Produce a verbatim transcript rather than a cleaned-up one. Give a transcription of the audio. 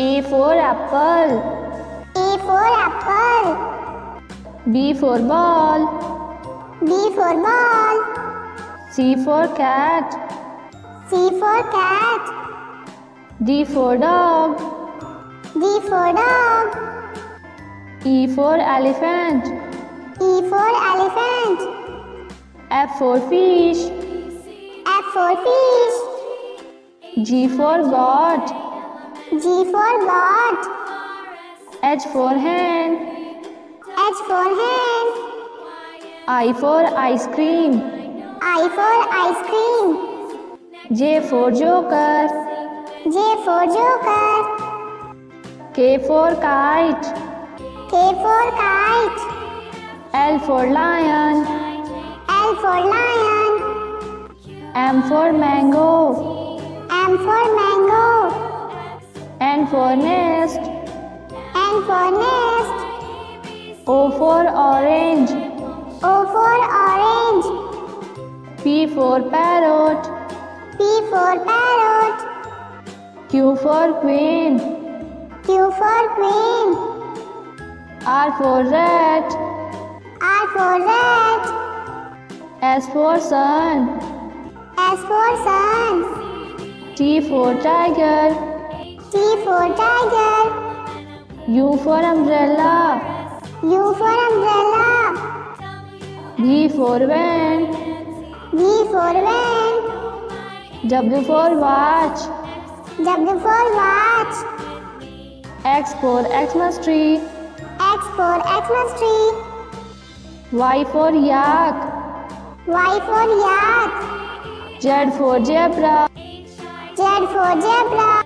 A for apple. A for apple. B for ball. B for ball. C for cat. C for cat. D for dog. D for dog. E for elephant. E for elephant. F for fish. F for fish. G for goat. G for goat. H for hand. H for hand. I for ice cream. I for ice cream. J for joker. J for joker. K for kite. K for kite. L for lion. L for lion. M for mango. M for mango. N for nest. N for nest. O for orange. O for orange. P for parrot. P for parrot. Q for queen. Q for queen. R for rat. R for rat. S for sun. S for sun. T for tiger. T for tiger. U for umbrella. U for umbrella. V for van. V for van. W for watch. W for watch. X for Xmas tree. X for Xmas tree. Y for yak. Y for yak. Z for zebra. Z for zebra.